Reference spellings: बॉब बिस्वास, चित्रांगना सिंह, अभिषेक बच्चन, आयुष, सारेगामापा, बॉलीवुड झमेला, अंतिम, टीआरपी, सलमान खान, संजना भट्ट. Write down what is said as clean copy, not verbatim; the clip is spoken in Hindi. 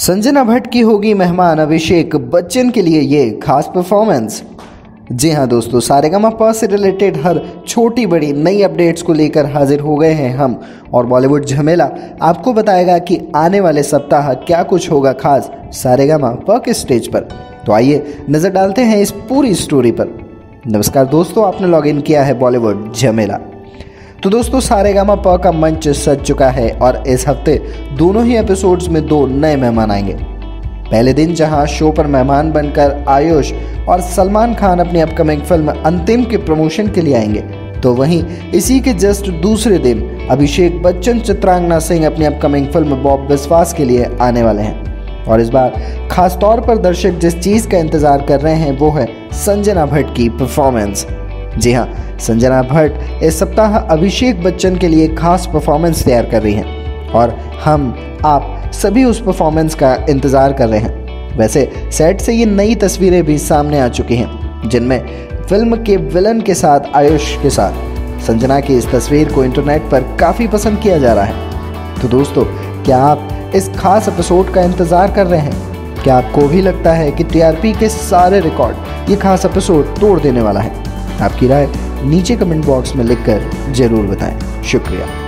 संजना भट्ट की होगी मेहमान अभिषेक बच्चन के लिए ये खास परफॉर्मेंस। जी हाँ दोस्तों, सारेगामापा से रिलेटेड हर छोटी बड़ी नई अपडेट्स को लेकर हाजिर हो गए हैं हम, और बॉलीवुड झमेला आपको बताएगा कि आने वाले सप्ताह क्या कुछ होगा खास सारेगामापा के स्टेज पर। तो आइए नज़र डालते हैं इस पूरी स्टोरी पर। नमस्कार दोस्तों, आपने लॉगिन किया है बॉलीवुड झमेला। तो दोस्तों, सारेगामापा का मंच सज चुका है और इस हफ्ते दोनों ही एपिसोड्स में दो नए मेहमान आएंगे। पहले दिन जहां शो पर मेहमान बनकर आयुष और सलमान खान अपनी अपकमिंग फिल्म अंतिम के प्रमोशन के लिए आएंगे, तो वहीं इसी के जस्ट दूसरे दिन अभिषेक बच्चन चित्रांगना सिंह अपनी अपकमिंग फिल्म बॉब बिस्वास के लिए आने वाले हैं। और इस बार खास तौर पर दर्शक जिस चीज़ का इंतज़ार कर रहे हैं वो है संजना भट्ट की परफॉर्मेंस। जी हाँ, संजना भट्ट इस सप्ताह अभिषेक बच्चन के लिए खास परफॉर्मेंस तैयार कर रही हैं और हम आप सभी उस परफॉर्मेंस का इंतज़ार कर रहे हैं। वैसे सेट से ये नई तस्वीरें भी सामने आ चुकी हैं जिनमें फिल्म के विलन के साथ आयुष के साथ संजना की इस तस्वीर को इंटरनेट पर काफ़ी पसंद किया जा रहा है। तो दोस्तों, क्या आप इस खास एपिसोड का इंतज़ार कर रहे हैं? क्या आपको भी लगता है कि टीआरपी के सारे रिकॉर्ड ये खास एपिसोड तोड़ देने वाला है? आपकी राय नीचे कमेंट बॉक्स में लिखकर जरूर बताएं। शुक्रिया।